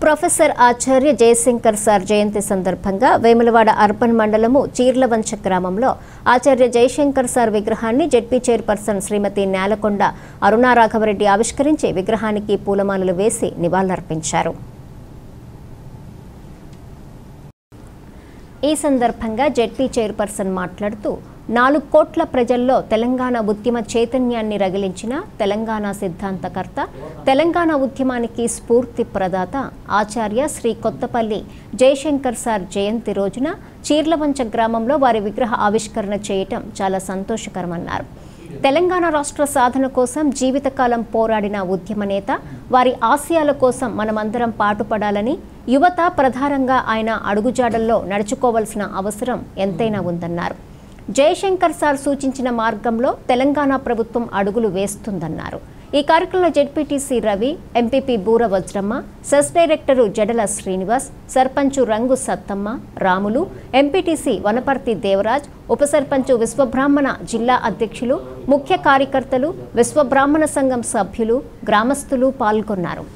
Professor आचार्य जयशंकर सार जयंती संदर्भंगा वेमलवाड urban मंडलमु चीर्लवंच ग्रामंलो Acharya Jayashankar sir विग्रहान्नि ZP chairperson Shrimati Nyalakonda Aruna Raghavareddy आविष्करिंचि विग्रहानिकि पूलमाललु वेसि निवाళులర్పించారు। ఈ సందర్భంగా जेडपी చైర్పర్సన్ మాట్లాడుతూ 4 కోట్ల ప్రజల్లో తెలంగాణ ఉద్యమ చైతన్యాన్ని రగిలించిన తెలంగాణ సిద్ధాంతకర్త తెలంగాణ ఉద్యమానికి స్ఫూర్తి ప్రదాత ఆచార్య శ్రీకోత్తపల్లి జయశంకర్ సార్ జయంతి రోజున చీర్లవంచ గ్రామంలో వారి విగ్రహ ఆవిష్కరణ చేయటం చాలా సంతోషకరమన్నారు। తెలంగాణ రాష్ట్ర సాధన కోసం జీవితకాలం పోరాడిన ఉద్యమ నేత వారి ఆశయాల కోసం మనమందరం పాటుపడాలని యువత ప్రధానంగా ఆయన అడుగుజాడల్లో నడుచుకోవాల్సిన అవసరం ఎంతైనా ఉందన్నారు। జయశంకర్ సార్ సూచించిన మార్గంలో తెలంగాణ ప్రభుత్వం అడుగులు వేస్తుందన్నారు। ఈ కార్యక్రమంలో జెడ్పీటీసీ రవి, ఎంపీపీ బూర వజ్రమ్మ, సస్ డైరెక్టర్ జడల శ్రీనివాస్, సర్పంచ్ రంగు సత్తమ్మ, రాములు, ఎంపీటీసీ వనపర్తి దేవరాజ్, ఉప సర్పంచ్ విశ్వబ్రాహ్మణ, జిల్లా అధ్యక్షులు, ముఖ్య కార్యకర్తలు, విశ్వబ్రాహ్మణ సంఘం సభ్యులు, గ్రామస్తులు పాల్గొన్నారు।